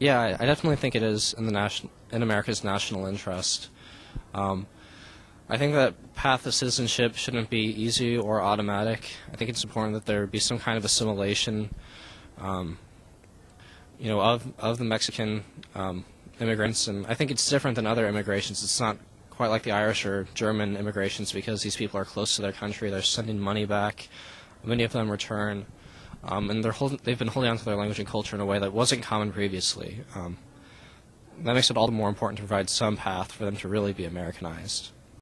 Yeah, I definitely think it is in America's national interest. I think that path of citizenship shouldn't be easy or automatic. I think it's important that there be some kind of assimilation, you know, of the Mexican immigrants. And I think it's different than other immigrations. It's not quite like the Irish or German immigrations because these people are close to their country. They're sending money back. Many of them return. And they've been holding on to their language and culture in a way that wasn't common previously. That makes it all the more important to provide some path for them to really be Americanized.